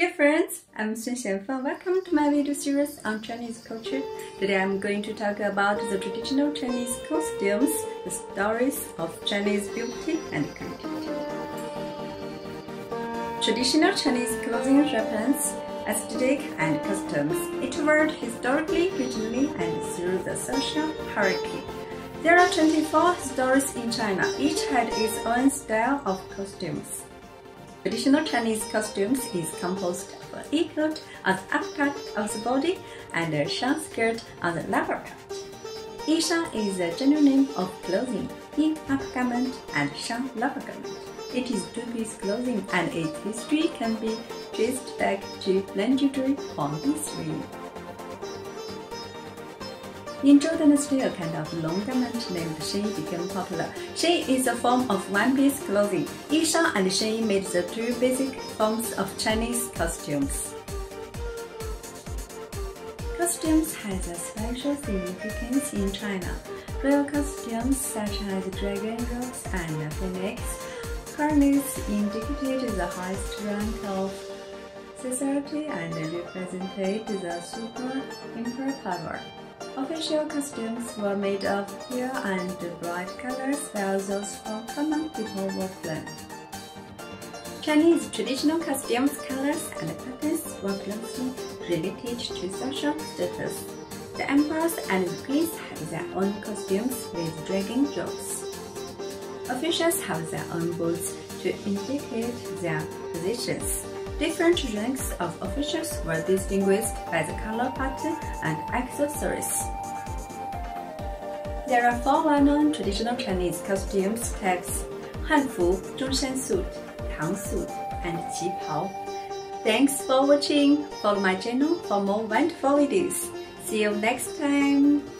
Dear friends, I'm Sun Xianfeng. Welcome to my video series on Chinese culture. Today I'm going to talk about the traditional Chinese costumes, the stories of Chinese beauty and creativity. Traditional Chinese clothing represents aesthetic and customs. It evolved historically, regionally, and through the social hierarchy. There are 24 stores in China. Each had its own style of costumes. Traditional Chinese costumes is composed of a ecoat on the upper part of the body and a shan skirt on the lower part. Yishan is a general name of clothing, yin upper garment and shan lower garment. It is two-piece clothing and its history can be traced back to legendary Huang Di's reign. In Zhou dynasty, a kind of long garment named Shenyi became popular. Shenyi is a form of one-piece clothing. Yishan and Shenyi made the two basic forms of Chinese costumes. Costumes has a special significance in China. Royal costumes such as dragon robes and phoenix garlands indicated the highest rank of society and represented the super imperial power. Official costumes were made of pure and bright colors, while those for common people were plain. Chinese traditional costumes, colors, and patterns were closely related to social status. The emperors and the queens have their own costumes with dragon robes. Officials have their own boots to indicate their positions. Different ranks of officials were distinguished by the color pattern and accessories. There are four well-known traditional Chinese costumes types: Hanfu, Zhongshan suit, Tang suit, and Qipao. Thanks for watching. Follow my channel for more wonderful videos. See you next time.